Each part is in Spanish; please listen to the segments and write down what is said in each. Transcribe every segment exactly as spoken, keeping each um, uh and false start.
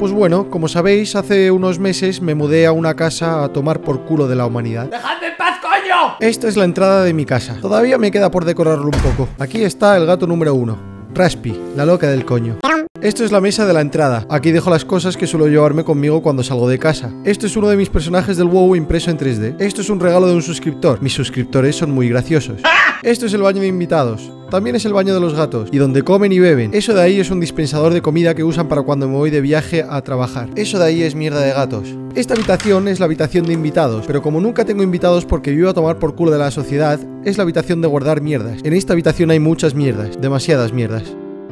Pues bueno, como sabéis, hace unos meses me mudé a una casa a tomar por culo de la humanidad. ¡Dejadme en paz, coño! Esta es la entrada de mi casa. Todavía me queda por decorarlo un poco. Aquí está el gato número uno, Raspi, la loca del coño. Esto es la mesa de la entrada. Aquí dejo las cosas que suelo llevarme conmigo cuando salgo de casa. Esto es uno de mis personajes del WoW impreso en tres D. Esto es un regalo de un suscriptor. Mis suscriptores son muy graciosos. Esto es el baño de invitados. También es el baño de los gatos, y donde comen y beben. Eso de ahí es un dispensador de comida que usan para cuando me voy de viaje a trabajar. Eso de ahí es mierda de gatos. Esta habitación es la habitación de invitados, pero como nunca tengo invitados porque vivo a tomar por culo de la sociedad, es la habitación de guardar mierdas. En esta habitación hay muchas mierdas, demasiadas mierdas.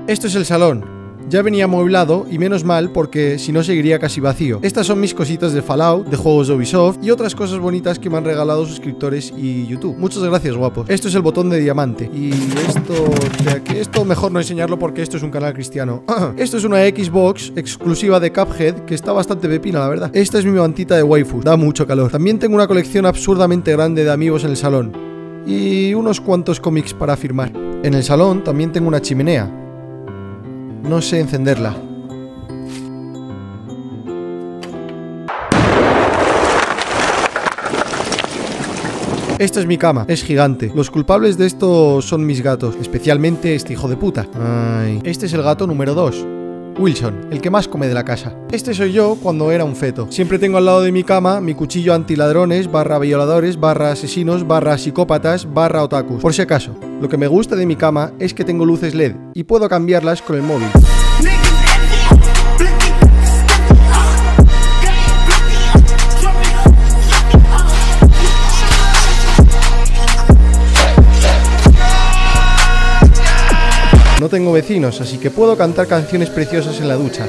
Esto es el salón. Ya venía amueblado, y menos mal, porque si no seguiría casi vacío. Estas son mis cositas de Fallout, de juegos de Ubisoft y otras cosas bonitas que me han regalado suscriptores y YouTube. Muchas gracias, guapos. Esto es el botón de diamante. Y esto... de aquí, esto mejor no enseñarlo porque esto es un canal cristiano. Esto es una Xbox exclusiva de Cuphead, que está bastante pepina, la verdad. Esta es mi mantita de waifu. Da mucho calor. También tengo una colección absurdamente grande de Amiibos en el salón. Y unos cuantos cómics para firmar. En el salón también tengo una chimenea. No sé encenderla. Esta es mi cama, es gigante. Los culpables de esto son mis gatos, especialmente este hijo de puta. Ay. Este es el gato número dos, Wilson, el que más come de la casa. Este soy yo cuando era un feto. Siempre tengo al lado de mi cama mi cuchillo antiladrones, barra violadores, barra asesinos, barra psicópatas, barra otakus. Por si acaso. Lo que me gusta de mi cama es que tengo luces L E D y puedo cambiarlas con el móvil. No tengo vecinos, así que puedo cantar canciones preciosas en la ducha.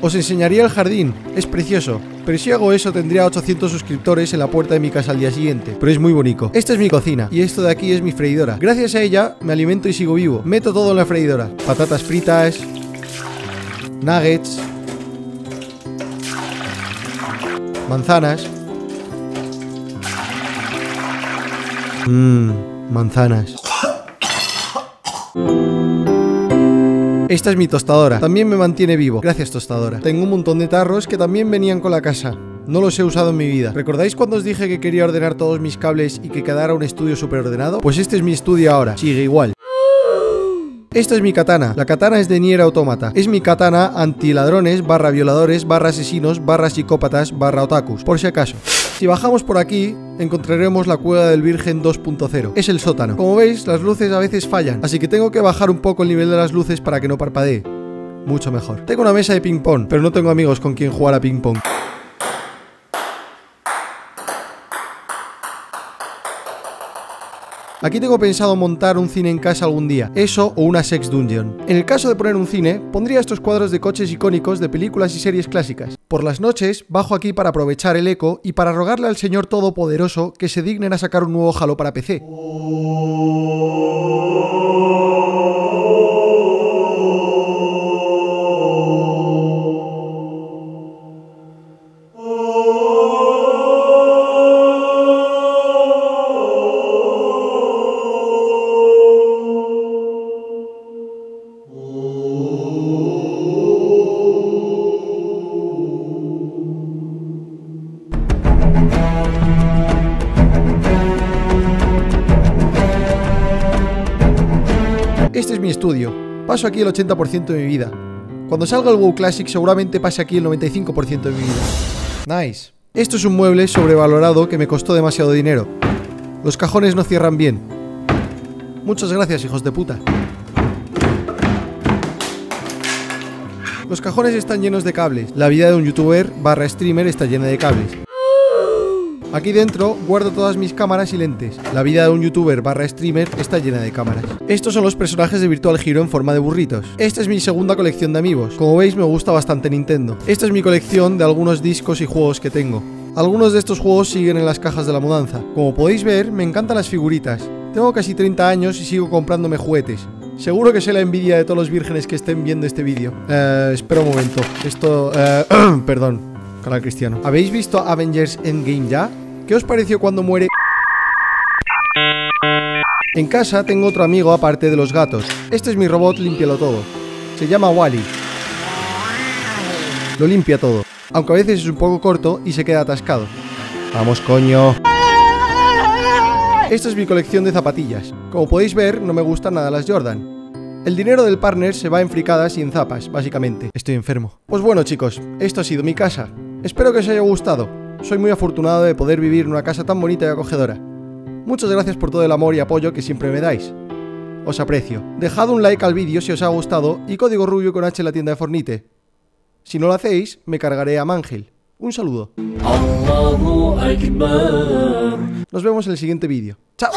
Os enseñaría el jardín, es precioso, pero si hago eso tendría ochocientos suscriptores en la puerta de mi casa al día siguiente, pero es muy bonito. Esta es mi cocina, y esto de aquí es mi freidora. Gracias a ella me alimento y sigo vivo. Meto todo en la freidora. Patatas fritas, nuggets, manzanas. Mmm, manzanas. Esta es mi tostadora, también me mantiene vivo. Gracias, tostadora. Tengo un montón de tarros que también venían con la casa. No los he usado en mi vida. ¿Recordáis cuando os dije que quería ordenar todos mis cables y que quedara un estudio súper ordenado? Pues este es mi estudio ahora, sigue igual. Esta es mi katana. La katana es de Nier Automata. Es mi katana antiladrones, barra violadores, barra asesinos, barra psicópatas, barra otakus, por si acaso. Si bajamos por aquí, encontraremos la cueva del Virgen dos punto cero. Es el sótano. Como veis, las luces a veces fallan, así que tengo que bajar un poco el nivel de las luces para que no parpadee. Mucho mejor. Tengo una mesa de ping-pong, pero no tengo amigos con quien jugar a ping-pong. Aquí tengo pensado montar un cine en casa algún día, eso o una sex dungeon. En el caso de poner un cine, pondría estos cuadros de coches icónicos de películas y series clásicas. Por las noches, bajo aquí para aprovechar el eco y para rogarle al Señor Todopoderoso que se dignen a sacar un nuevo Halo para P C. Este es mi estudio. Paso aquí el ochenta por ciento de mi vida. Cuando salga el WoW Classic seguramente pase aquí el noventa y cinco por ciento de mi vida. Nice. Esto es un mueble sobrevalorado que me costó demasiado dinero. Los cajones no cierran bien. Muchas gracias, hijos de puta. Los cajones están llenos de cables. La vida de un youtuber barra streamer está llena de cables. Aquí dentro guardo todas mis cámaras y lentes. La vida de un youtuber barra streamer está llena de cámaras. Estos son los personajes de Virtual Hero en forma de burritos. Esta es mi segunda colección de Amiibos. Como veis, me gusta bastante Nintendo. Esta es mi colección de algunos discos y juegos que tengo. Algunos de estos juegos siguen en las cajas de la mudanza. Como podéis ver, me encantan las figuritas. Tengo casi treinta años y sigo comprándome juguetes. Seguro que sé la envidia de todos los vírgenes que estén viendo este vídeo. Eh, espera un momento. Esto... Eh, perdón. Canal cristiano. ¿Habéis visto Avengers Endgame ya? ¿Qué os pareció cuando muere? En casa tengo otro amigo aparte de los gatos. Este es mi robot, límpialo todo. Se llama Wally. lo limpia todo, aunque a veces es un poco corto y se queda atascado. ¡Vamos, coño! Esta es mi colección de zapatillas. Como podéis ver, no me gustan nada las Jordan. El dinero del partner se va en fricadas y en zapas, básicamente. Estoy enfermo. Pues bueno, chicos, esto ha sido mi casa. Espero que os haya gustado. Soy muy afortunado de poder vivir en una casa tan bonita y acogedora. Muchas gracias por todo el amor y apoyo que siempre me dais. Os aprecio. Dejad un like al vídeo si os ha gustado y código rubio con hache en la tienda de Fornite. Si no lo hacéis, me cargaré a Mangel. Un saludo. Nos vemos en el siguiente vídeo. ¡Chao!